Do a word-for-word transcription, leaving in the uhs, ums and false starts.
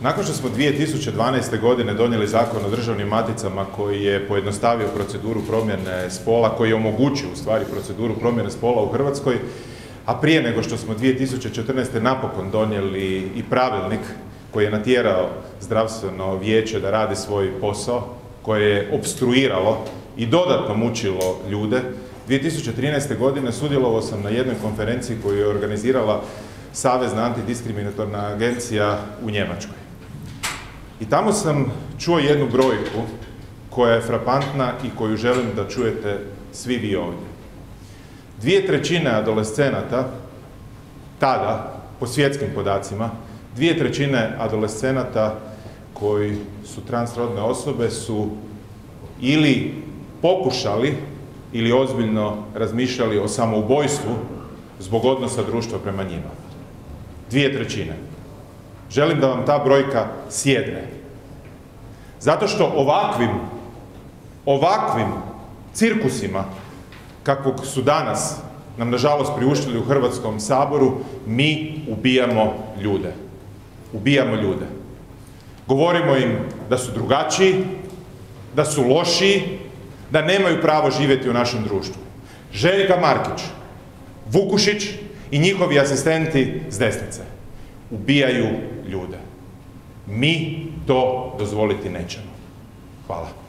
Nakon što smo dvije tisuće dvanaeste. godine donijeli Zakon o državnim maticama koji je pojednostavio proceduru promjene spola, koji je omogućio u stvari proceduru promjene spola u Hrvatskoj, a prije nego što smo dvije tisuće četrnaeste. napokon donijeli i pravilnik koji je natjerao zdravstveno vijeće da radi svoj posao, koje je opstruiralo i dodatno mučilo ljude, dvije tisuće trinaeste. godine sudjelovao sam na jednoj konferenciji koju je organizirala Savezna antidiskriminatorna agencija u Njemačkoj. I tamo sam čuo jednu brojku koja je frapantna i koju želim da čujete svi vi ovdje. Dvije trećine adolescenata, tada, po svjetskim podacima, dvije trećine adolescenata koji su transrodne osobe su ili pokušali ili ozbiljno razmišljali o samoubojstvu zbog odnosa društva prema njima. Dvije trećine. Želim da vam ta brojka sjedne. Zato što ovakvim, ovakvim cirkusima, kakvog su danas nam nažalost priuštili u Hrvatskom saboru, mi ubijamo ljude. Ubijamo ljude. Govorimo im da su drugačiji, da su lošiji, da nemaju pravo živjeti u našem društvu. Željka Markić, Vukušić i njihovi asistenti s desnice ubijaju ljude. Mi to dozvoliti nećemo. Hvala.